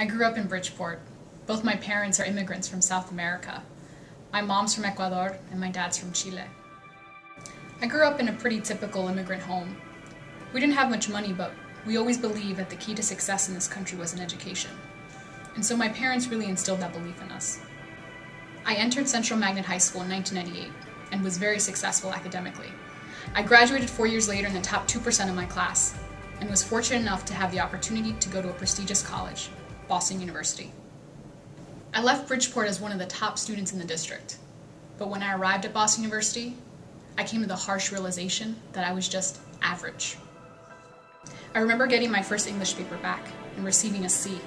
I grew up in Bridgeport. Both my parents are immigrants from South America. My mom's from Ecuador and my dad's from Chile. I grew up in a pretty typical immigrant home. We didn't have much money, but we always believed that the key to success in this country was an education. And so my parents really instilled that belief in us. I entered Central Magnet High School in 1998 and was very successful academically. I graduated 4 years later in the top 2% of my class and was fortunate enough to have the opportunity to go to a prestigious college, Boston University. I left Bridgeport as one of the top students in the district, but when I arrived at Boston University, I came to the harsh realization that I was just average. I remember getting my first English paper back and receiving a C.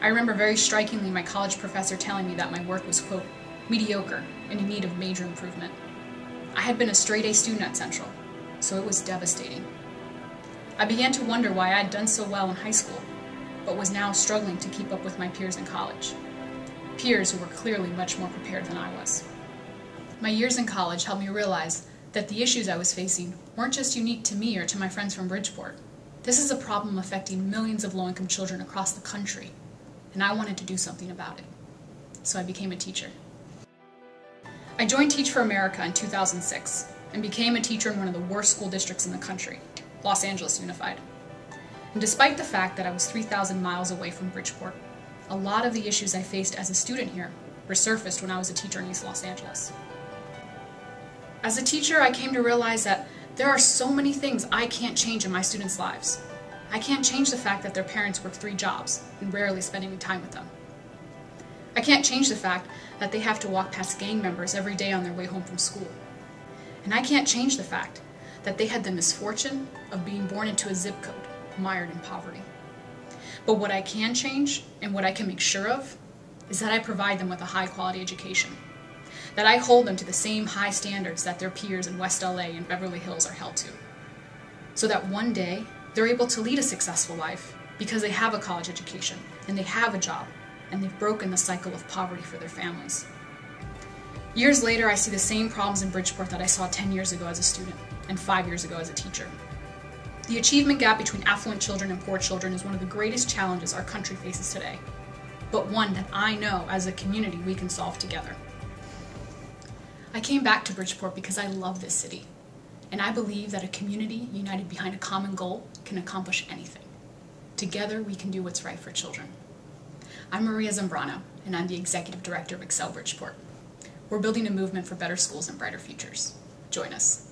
I remember very strikingly my college professor telling me that my work was, quote, mediocre and in need of major improvement. I had been a straight-A student at Central, so it was devastating. I began to wonder why I had done so well in high school, but was now struggling to keep up with my peers in college, peers who were clearly much more prepared than I was. My years in college helped me realize that the issues I was facing weren't just unique to me or to my friends from Bridgeport. This is a problem affecting millions of low-income children across the country, and I wanted to do something about it. So I became a teacher. I joined Teach for America in 2006 and became a teacher in one of the worst school districts in the country, Los Angeles Unified. And despite the fact that I was 3,000 miles away from Bridgeport, a lot of the issues I faced as a student here resurfaced when I was a teacher in East Los Angeles. As a teacher, I came to realize that there are so many things I can't change in my students' lives. I can't change the fact that their parents work 3 jobs and rarely spend any time with them. I can't change the fact that they have to walk past gang members every day on their way home from school. And I can't change the fact that they had the misfortune of being born into a zip code mired in poverty. But what I can change and what I can make sure of is that I provide them with a high-quality education, that I hold them to the same high standards that their peers in West LA and Beverly Hills are held to, so that one day they're able to lead a successful life because they have a college education and they have a job and they've broken the cycle of poverty for their families. Years later, I see the same problems in Bridgeport that I saw 10 years ago as a student and 5 years ago as a teacher. The achievement gap between affluent children and poor children is one of the greatest challenges our country faces today, but one that I know as a community we can solve together. I came back to Bridgeport because I love this city, and I believe that a community united behind a common goal can accomplish anything. Together we can do what's right for children. I'm Maria Zambrano, and I'm the Executive Director of Excel Bridgeport. We're building a movement for better schools and brighter futures. Join us.